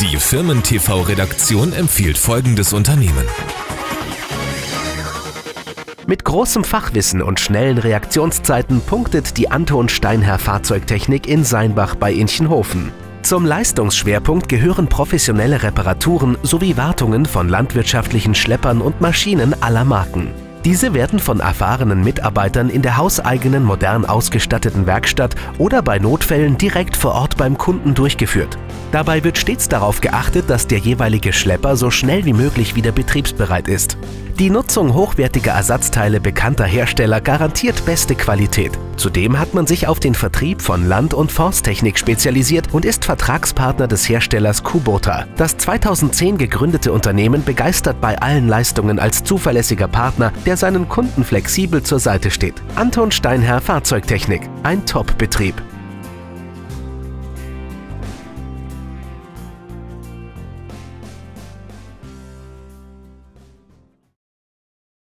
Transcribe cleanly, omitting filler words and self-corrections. Die Firmen-TV-Redaktion empfiehlt folgendes Unternehmen. Mit großem Fachwissen und schnellen Reaktionszeiten punktet die Anton Steinherr Fahrzeugtechnik in Sainbach bei Inchenhofen. Zum Leistungsschwerpunkt gehören professionelle Reparaturen sowie Wartungen von landwirtschaftlichen Schleppern und Maschinen aller Marken. Diese werden von erfahrenen Mitarbeitern in der hauseigenen, modern ausgestatteten Werkstatt oder bei Notfällen direkt vor Ort beim Kunden durchgeführt. Dabei wird stets darauf geachtet, dass der jeweilige Schlepper so schnell wie möglich wieder betriebsbereit ist. Die Nutzung hochwertiger Ersatzteile bekannter Hersteller garantiert beste Qualität. Zudem hat man sich auf den Vertrieb von Land- und Forsttechnik spezialisiert und ist Vertragspartner des Herstellers Kubota. Das 2010 gegründete Unternehmen begeistert bei allen Leistungen als zuverlässiger Partner, der seinen Kunden flexibel zur Seite steht. Anton Steinherr Fahrzeugtechnik, ein Top-Betrieb.